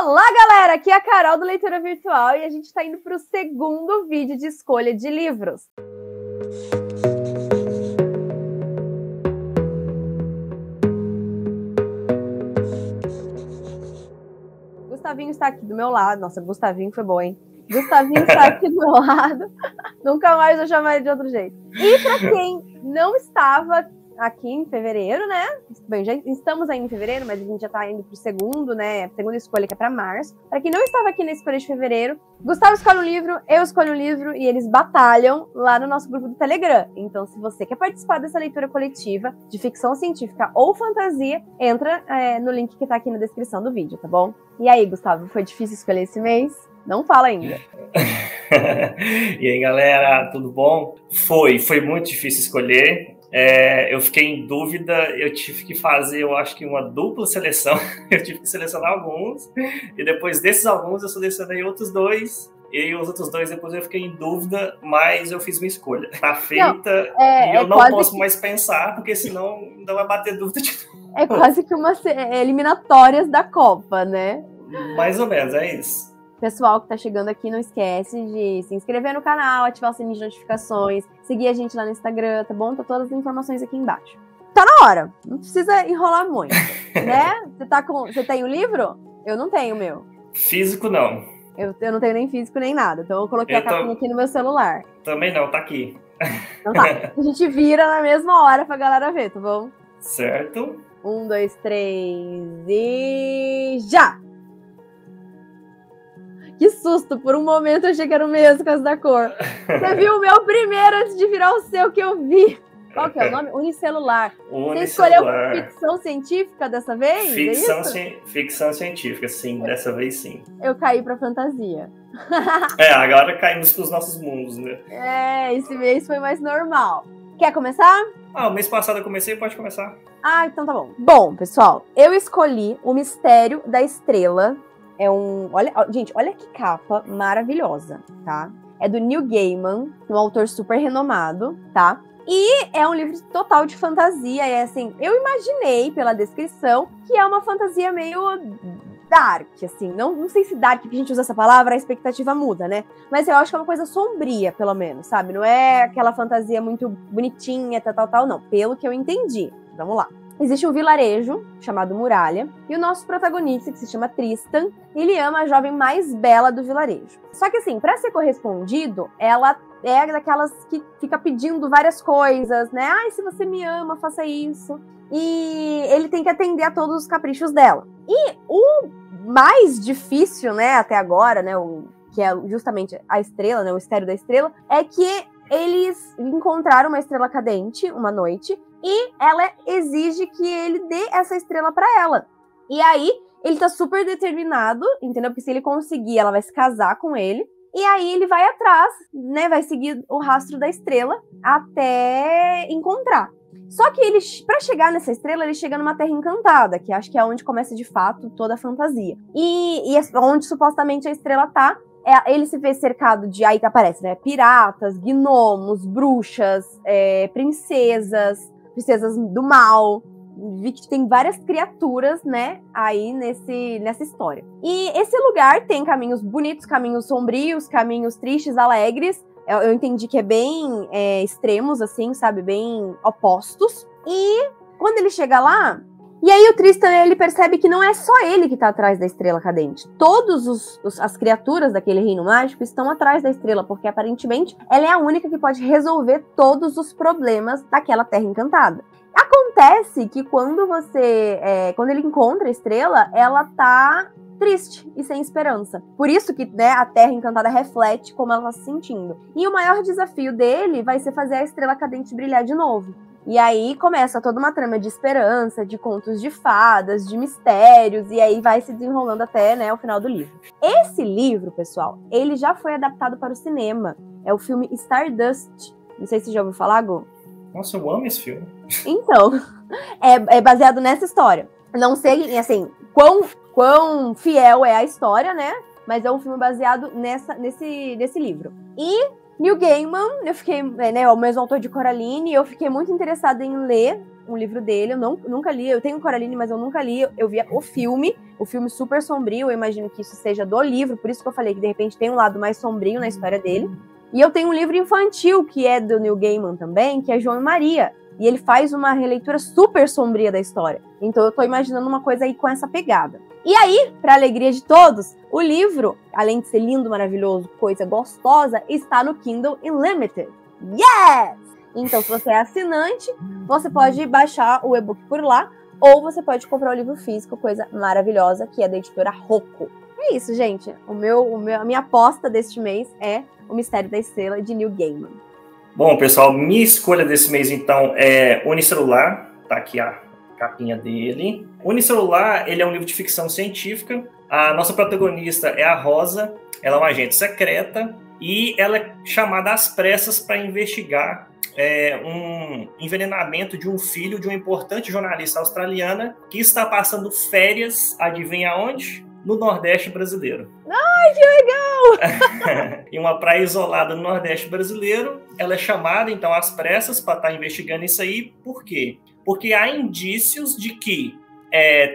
Olá, galera! Aqui é a Carol do Leitura Virtual e a gente está indo para o segundo vídeo de escolha de livros. Gustavinho está aqui do meu lado. Nossa, Gustavinho foi bom, hein? Gustavinho está aqui do meu lado. Nunca mais eu chamaria de outro jeito. E para quem não estava aqui em fevereiro, né? Bem, já estamos aí em fevereiro, mas a gente já tá indo pro segundo, né? Segunda escolha, que é pra março. Pra quem não estava aqui na escolha de fevereiro, Gustavo escolhe um livro, eu escolho um livro e eles batalham lá no nosso grupo do Telegram. Então, se você quer participar dessa leitura coletiva de ficção científica ou fantasia, entra no link que tá aqui na descrição do vídeo, tá bom? E aí, Gustavo, foi difícil escolher esse mês? Não fala ainda. E aí, galera, tudo bom? Foi muito difícil escolher. Eu fiquei em dúvida, eu tive que fazer, eu acho que uma dupla seleção, eu tive que selecionar alguns, e depois desses alguns eu selecionei outros dois, e os outros dois depois eu fiquei em dúvida, mas eu fiz minha escolha. Tá feita, não, e eu não posso mais pensar, porque senão não vai bater dúvida de novo. É quase que umas eliminatórias da Copa, né? Mais ou menos, é isso. Pessoal que tá chegando aqui, não esquece de se inscrever no canal, ativar o sininho de notificações, seguir a gente lá no Instagram, tá bom? Tá todas as informações aqui embaixo. Tá na hora! Não precisa enrolar muito, né? Você tem o livro? Eu não tenho o meu. Físico, não. Eu não tenho nem físico, nem nada. Então eu coloquei a capinha aqui no meu celular. Também não, tá aqui. Então tá. A gente vira na mesma hora pra galera ver, tá bom? Certo. 1, 2, 3 e... já! Que susto, por um momento eu achei que era o mesmo por causa da cor. Você viu o meu primeiro antes de virar o seu que eu vi. Qual que é o nome? Unicelular. Você escolheu ficção científica dessa vez? Ficção científica, sim, dessa vez sim. Eu caí pra fantasia. Agora caímos pros nossos mundos, né? Esse mês foi mais normal. Quer começar? O mês passado eu comecei, pode começar. Então tá bom. Bom, pessoal, eu escolhi O Mistério da Estrela. Gente, olha que capa maravilhosa, tá? É do Neil Gaiman, um autor super renomado, tá? E é um livro total de fantasia, assim, eu imaginei pela descrição que é uma fantasia meio dark, assim, não sei se dark, porque a gente usa essa palavra, a expectativa muda, né? Mas eu acho que é uma coisa sombria, pelo menos, sabe? Não é aquela fantasia muito bonitinha, tal, não, pelo que eu entendi. Vamos lá. Existe um vilarejo chamado Muralha e o nosso protagonista, que se chama Tristan, ele ama a jovem mais bela do vilarejo. Só que assim, pra ser correspondido, ela é daquelas que fica pedindo várias coisas, né? Se você me ama, faça isso. E ele tem que atender a todos os caprichos dela. E o mais difícil, né, até agora, né, que é justamente a estrela, né, o mistério da estrela, é que eles encontraram uma estrela cadente uma noite e ela exige que ele dê essa estrela pra ela. E aí, ele tá super determinado, entendeu? Porque se ele conseguir, ela vai se casar com ele. E aí, ele vai atrás, né? Vai seguir o rastro da estrela até encontrar. Só que ele, pra chegar nessa estrela, ele chega numa terra encantada, que acho que é onde começa, de fato, toda a fantasia. E é onde, supostamente, a estrela tá. Ele se vê cercado de... Aí aparece, né? Piratas, gnomos, bruxas, princesas do mal. Vi que tem várias criaturas, né, aí nessa história. E esse lugar tem caminhos bonitos, caminhos sombrios, caminhos tristes, alegres. Eu entendi que é bem extremos, assim, sabe? Bem opostos. E quando ele chega lá... E aí o Tristan, ele percebe que não é só ele que tá atrás da estrela cadente. Todas as criaturas daquele reino mágico estão atrás da estrela, porque aparentemente ela é a única que pode resolver todos os problemas daquela terra encantada. Acontece que quando ele encontra a estrela, ela tá triste e sem esperança. Por isso que, né, a terra encantada reflete como ela tá se sentindo. E o maior desafio dele vai ser fazer a estrela cadente brilhar de novo. E aí começa toda uma trama de esperança, de contos de fadas, de mistérios, e aí vai se desenrolando até, né, o final do livro. Esse livro, pessoal, ele já foi adaptado para o cinema. É o filme Stardust. Não sei se você já ouviu falar, Gu. Nossa, eu amo esse filme. Então, é baseado nessa história. Não sei, assim, quão fiel é a história, né? Mas é um filme baseado nesse livro. E... Neil Gaiman, eu fiquei, né, o mesmo autor de Coraline, eu fiquei muito interessada em ler um livro dele, eu nunca li, eu tenho Coraline, mas eu nunca li, eu vi o filme super sombrio, eu imagino que isso seja do livro, por isso que eu falei que de repente tem um lado mais sombrio na história dele, e eu tenho um livro infantil, que é do Neil Gaiman também, que é João e Maria, e ele faz uma releitura super sombria da história, então eu tô imaginando uma coisa aí com essa pegada. E aí, pra alegria de todos, o livro, além de ser lindo, maravilhoso, coisa gostosa, está no Kindle Unlimited. Yes! Então, se você é assinante, você pode baixar o e-book por lá, ou você pode comprar o livro físico, coisa maravilhosa, que é da editora Rocco. É isso, gente. A minha aposta deste mês é O Mistério da Estrela, de Neil Gaiman. Bom, pessoal, minha escolha desse mês, então, é Unicelular. Tá aqui a capinha dele. Unicelular, ele é um livro de ficção científica. A nossa protagonista é a Rosa. Ela é uma agente secreta e ela é chamada às pressas para investigar um envenenamento de um filho de uma importante jornalista australiana que está passando férias, adivinha onde? No Nordeste brasileiro. Ai, que legal! Em uma praia isolada no Nordeste brasileiro, ela é chamada, então, às pressas para estar investigando isso aí. Por quê? Porque há indícios de que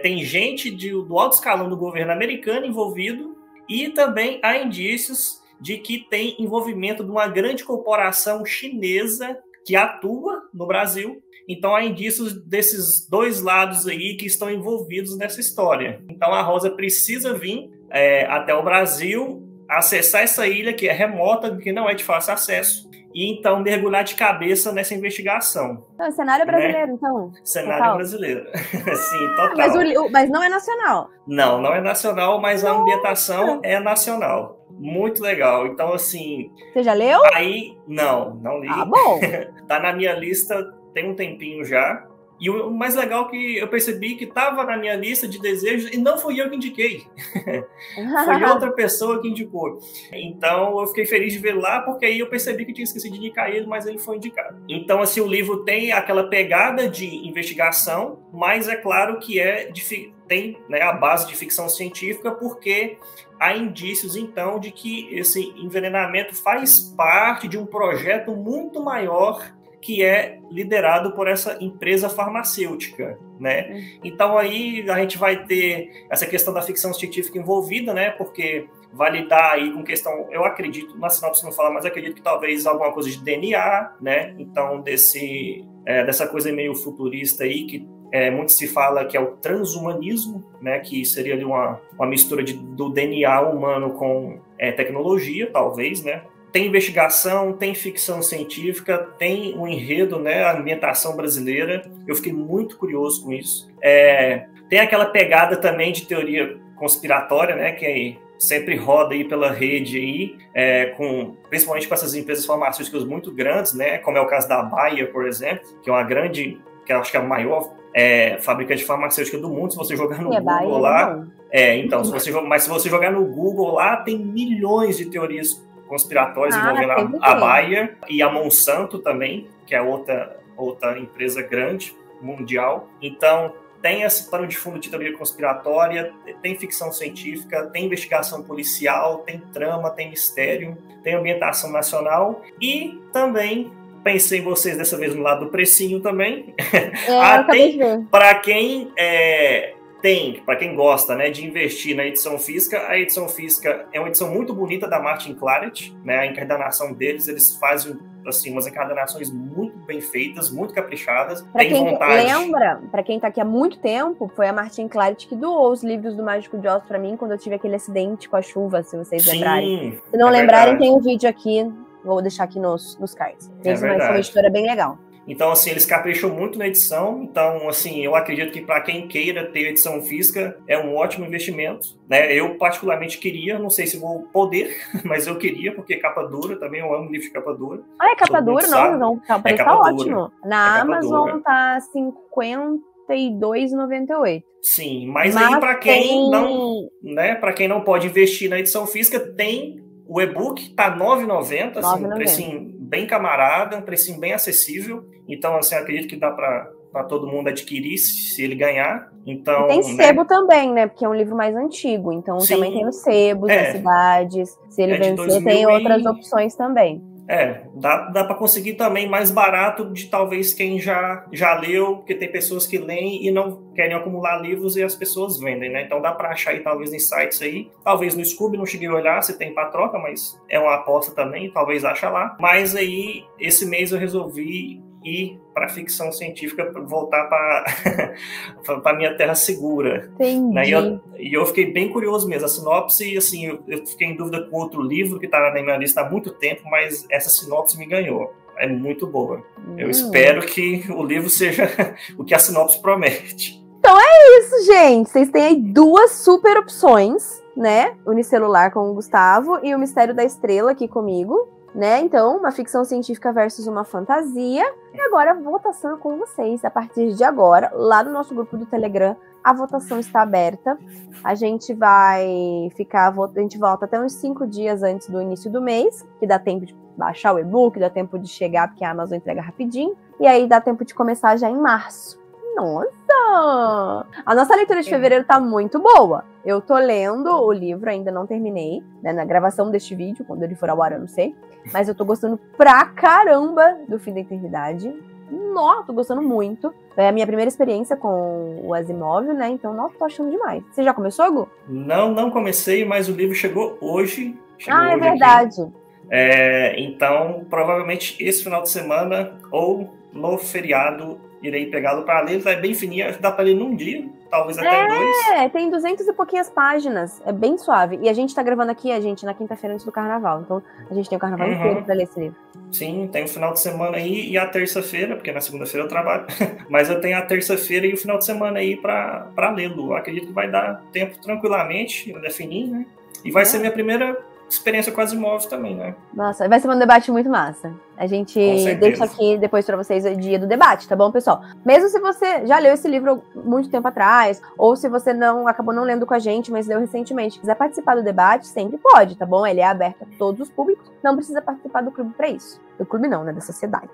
tem gente do alto escalão do governo americano envolvido e também há indícios de que tem envolvimento de uma grande corporação chinesa que atua no Brasil. Então, há indícios desses dois lados aí que estão envolvidos nessa história. Então, a Rosa precisa vir até o Brasil, acessar essa ilha que é remota, que não é de fácil acesso, e então mergulhar de cabeça nessa investigação. Então, cenário brasileiro, né? Então. Cenário total. Brasileiro. Sim, total. Mas não é nacional. Não é nacional, mas a ambientação é nacional. Muito legal. Então, assim... Você já leu? Aí, não li. Ah, bom. Tá na minha lista, tem um tempinho já. E o mais legal é que eu percebi que tava na minha lista de desejos e não fui eu que indiquei. Foi outra pessoa que indicou. Então, eu fiquei feliz de ver lá, porque aí eu percebi que tinha esquecido de indicar ele, mas ele foi indicado. Então, assim, o livro tem aquela pegada de investigação, mas é claro que tem, né, a base de ficção científica, porque há indícios, então, de que esse envenenamento faz parte de um projeto muito maior que é liderado por essa empresa farmacêutica, né? Então, aí a gente vai ter essa questão da ficção científica envolvida, né? Porque vai lidar aí com questão, eu acredito, na sinopse não fala, mas acredito que talvez alguma coisa de DNA, né? Então, dessa coisa meio futurista aí que muito se fala que é o transhumanismo, né, que seria ali uma mistura do DNA humano com tecnologia, talvez, né? Tem investigação, tem ficção científica, tem um enredo, né, a ambientação brasileira. Eu fiquei muito curioso com isso. Tem aquela pegada também de teoria conspiratória, né, que sempre roda aí pela rede aí, principalmente com essas empresas farmacêuticas muito grandes, né, como é o caso da Bayer, por exemplo, que é uma grande, que eu acho que é a maior fábrica de farmacêutica do mundo. Se você jogar no Google lá... Mas se você jogar no Google lá, tem milhões de teorias conspiratórias envolvendo a Bayer e a Monsanto também, que é outra empresa grande, mundial. Então, tem esse pano de fundo de teoria conspiratória, tem ficção científica, tem investigação policial, tem trama, tem mistério, tem ambientação nacional e também... Pensei em vocês dessa vez no lado do precinho também. Para quem gosta, né, de investir na edição física, a edição física é uma edição muito bonita da Martin Claret, né, a encadernação deles, eles fazem assim umas encadernações muito bem feitas, muito caprichadas, tem vontade. Lembra, para quem tá aqui há muito tempo, foi a Martin Claret que doou os livros do Mágico de Oz para mim quando eu tive aquele acidente com a chuva, se vocês lembrarem. Se não lembrarem, tem um vídeo aqui. Vou deixar aqui nos cards. Mas uma editora bem legal. Então, assim, eles capricham muito na edição. Então, assim, eu acredito que para quem queira ter edição física, é um ótimo investimento, né? Eu particularmente queria, não sei se vou poder, mas eu queria, porque capa dura também, eu amo livro de capa dura. Ah, é capa dura? Não, tá ótimo. Na Amazon tá R$52,98. Sim, mas aí para quem não, né, para quem não pode investir na edição física, tem... O e-book tá R$ 9,90, assim, um precinho bem camarada, um precinho bem acessível. Então, assim, eu acredito que dá para todo mundo adquirir se ele ganhar. Então, e tem sebo, né, também, né? Porque é um livro mais antigo. Então, sim, também tem os sebos, as cidades. Se ele vencer, tem outras opções também. É, dá para conseguir também mais barato de talvez quem já leu, porque tem pessoas que leem e não querem acumular livros e as pessoas vendem, né? Então dá para achar aí talvez em sites aí, talvez no Skoob, não cheguei a olhar se tem para troca, mas é uma aposta também, talvez acha lá. Mas aí esse mês eu resolvi ir para ficção científica, voltar para a minha terra segura. Entendi. Né? E eu fiquei bem curioso mesmo. A sinopse, assim, eu fiquei em dúvida com outro livro que está na minha lista há muito tempo, mas essa sinopse me ganhou. É muito boa. Eu espero que o livro seja o que a sinopse promete. Então é isso, gente. Vocês têm aí duas super opções, né? Unicelular com o Gustavo e O Mistério da Estrela aqui comigo. Né? Então, uma ficção científica versus uma fantasia. E agora, a votação é com vocês. A partir de agora, lá no nosso grupo do Telegram, a votação está aberta. A gente vai ficar... A gente volta até uns 5 dias antes do início do mês, que dá tempo de baixar o e-book, dá tempo de chegar, porque a Amazon entrega rapidinho. E aí, dá tempo de começar já em março. Nossa! A nossa leitura de fevereiro tá muito boa. Eu tô lendo o livro, ainda não terminei, né, na gravação deste vídeo, quando ele for ao ar, eu não sei. Mas eu tô gostando pra caramba do Fim da Eternidade. Nossa, tô gostando muito. É a minha primeira experiência com o Asimov, né? Então, nossa, tô achando demais. Você já começou, Gu? Não comecei, mas o livro chegou hoje. Ah, é verdade. Então, provavelmente esse final de semana ou no feriado irei pegá-lo para ler. Ele é bem fininho, dá para ler num dia, talvez até dois. É, tem 200 e pouquinhas páginas, é bem suave. E a gente tá gravando aqui, na quinta-feira antes do carnaval, então a gente tem o carnaval inteiro para ler esse livro. Sim, tem o final de semana aí e a terça-feira, porque na segunda-feira eu trabalho, mas eu tenho a terça-feira e o final de semana aí para lê-lo. Acredito que vai dar tempo tranquilamente, ainda é fininho, né? E vai ser minha primeira experiência com Asimov também, né? Nossa, vai ser um debate muito massa. A gente deixa aqui depois pra vocês o dia do debate, tá bom, pessoal? Mesmo se você já leu esse livro muito tempo atrás, ou se você acabou não lendo com a gente, mas leu recentemente, se quiser participar do debate, sempre pode, tá bom? Ele é aberto a todos os públicos, não precisa participar do clube pra isso. Do clube não, né? Da sociedade.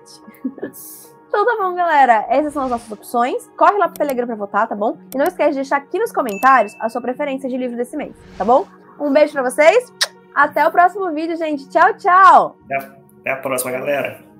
Então tá bom, galera. Essas são as nossas opções. Corre lá pro Telegram pra votar, tá bom? E não esquece de deixar aqui nos comentários a sua preferência de livro desse mês, tá bom? Um beijo pra vocês. Até o próximo vídeo, gente. Tchau, tchau. Até a próxima, galera.